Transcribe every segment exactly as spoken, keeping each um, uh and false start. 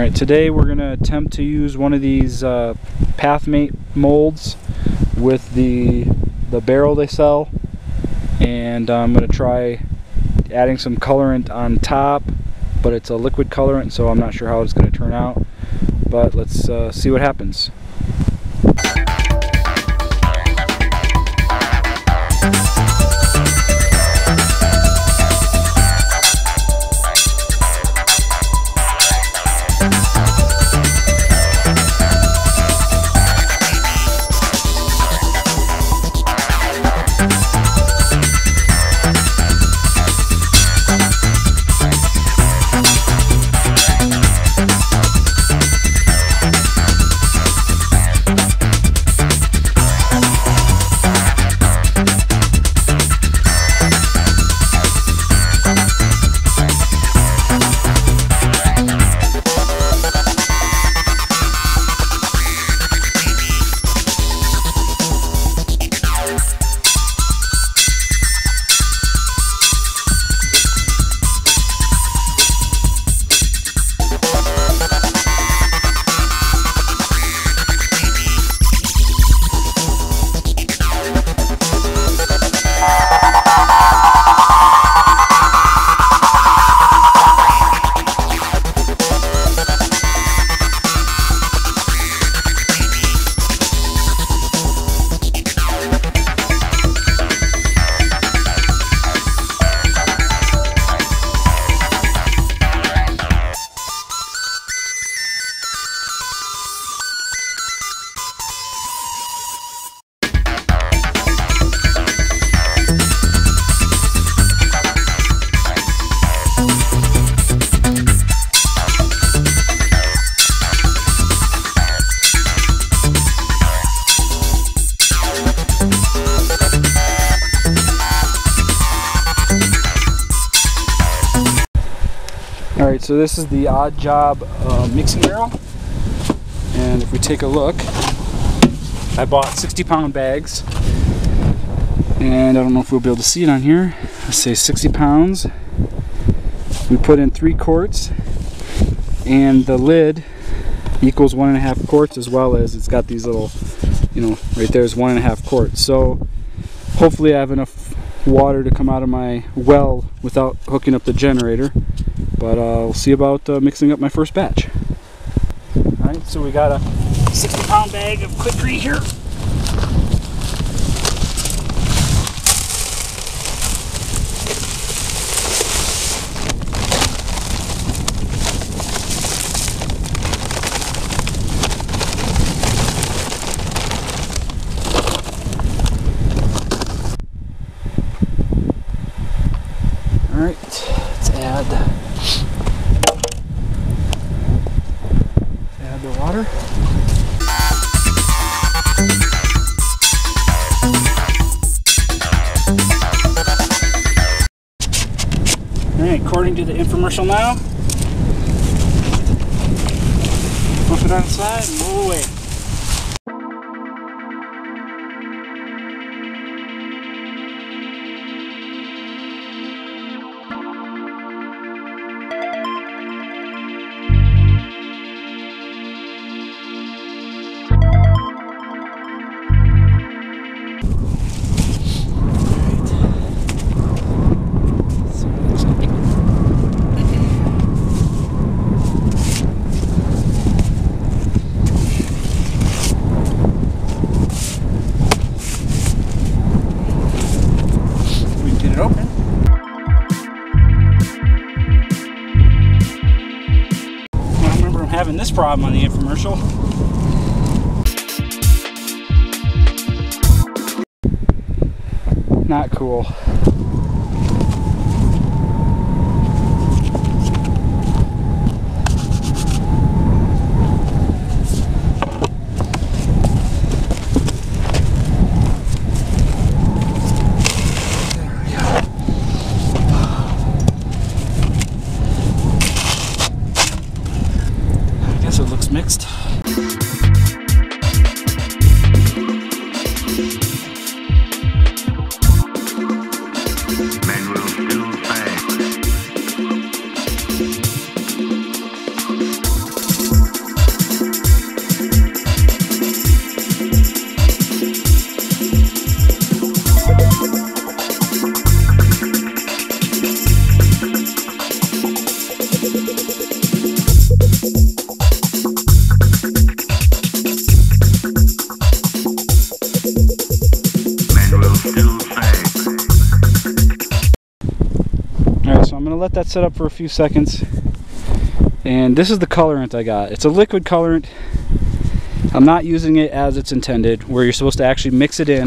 Alright, today we're going to attempt to use one of these uh, Pathmate molds with the, the barrel they sell, and I'm going to try adding some colorant on top, but it's a liquid colorant, so I'm not sure how it's going to turn out, but let's uh, see what happens. Alright, so this is the Odd Job uh, mixing barrel, and if we take a look, I bought sixty pound bags, and I don't know if we'll be able to see it on here. Let's say sixty pounds. We put in three quarts, and the lid equals one and a half quarts, as well as it's got these little, you know, right there's one and a half quarts. So hopefully I have enough water to come out of my well without hooking up the generator. But uh, we'll see about uh, mixing up my first batch. Alright, so we got a sixty pound bag of Quikrete here. Alright, let's add. The water. Alright, according to the infomercial now, flip it on the side and roll away. Having this problem on the infomercial. Not cool. So it looks mixed. going to let that sit up for a few seconds. And this is the colorant I got. It's a liquid colorant. I'm not using it as it's intended, where you're supposed to actually mix it in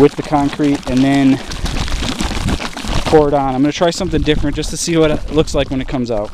with the concrete and then pour it on. I'm going to try something different just to see what it looks like when it comes out.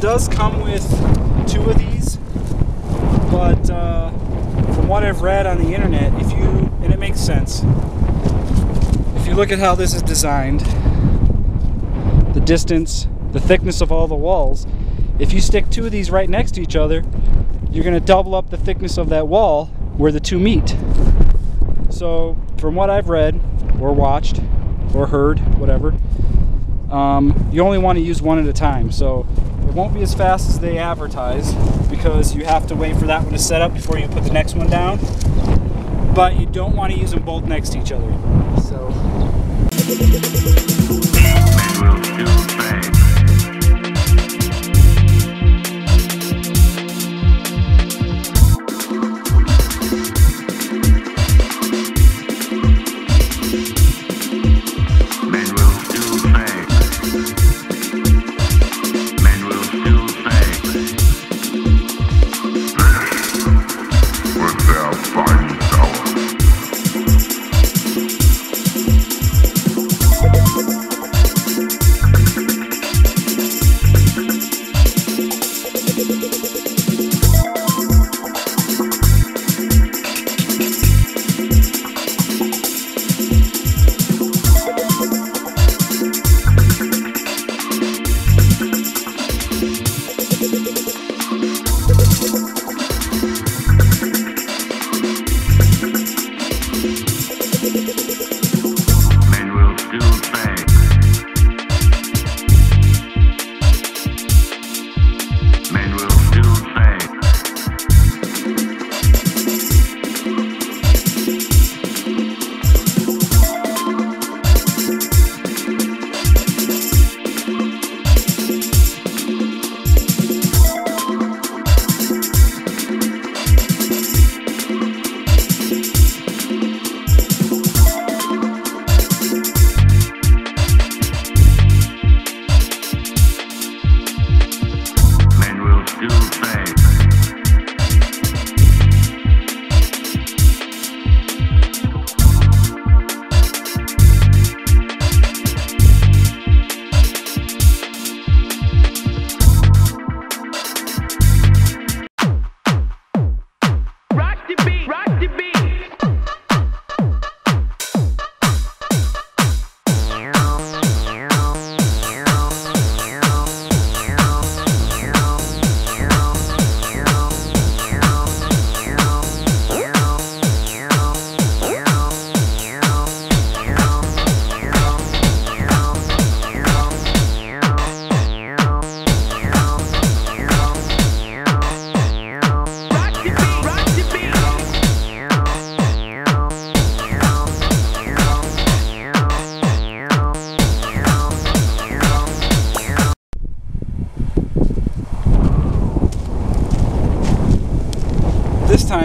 Does come with two of these, but uh, from what I've read on the internet, if you, and it makes sense, if you look at how this is designed, the distance, the thickness of all the walls, if you stick two of these right next to each other, you're going to double up the thickness of that wall where the two meet. So from what I've read or watched or heard, whatever, um, you only want to use one at a time. So it won't be as fast as they advertise, because you have to wait for that one to set up before you put the next one down, but you don't want to use them both next to each other. So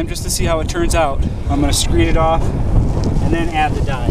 time just to see how it turns out. I'm gonna screed it off and then add the dye.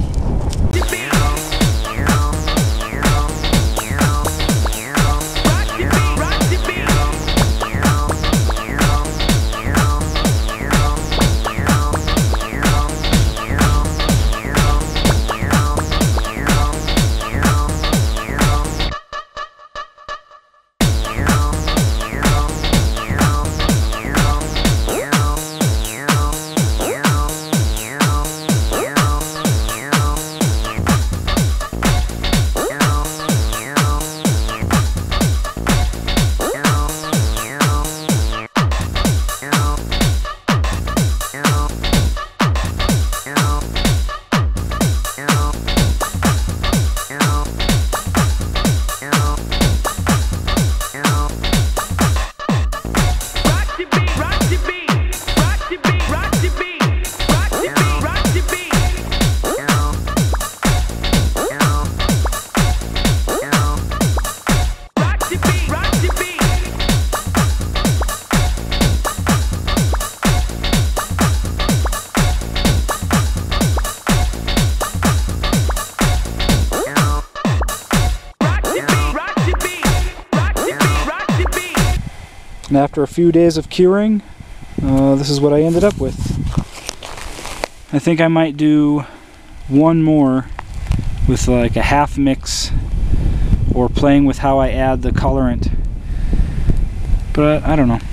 And after a few days of curing, uh, this is what I ended up with. I think I might do one more with like a half mix or playing with how I add the colorant. But I don't know.